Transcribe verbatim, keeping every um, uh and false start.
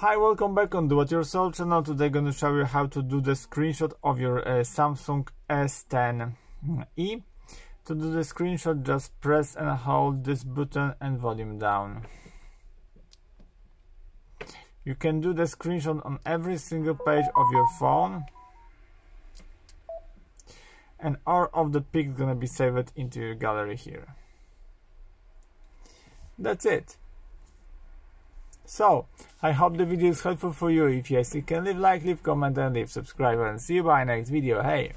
Hi, welcome back on Do It Yourself channel. Today I'm going to show you how to do the screenshot of your uh, Samsung S ten e. To do the screenshot, just press and hold this button and volume down. You can do the screenshot on every single page of your phone, and all of the pics gonna be saved into your gallery here. That's it. So, I hope the video is helpful for you. If yes, you can leave like, leave comment and leave subscribe, and see you by next video. Hey!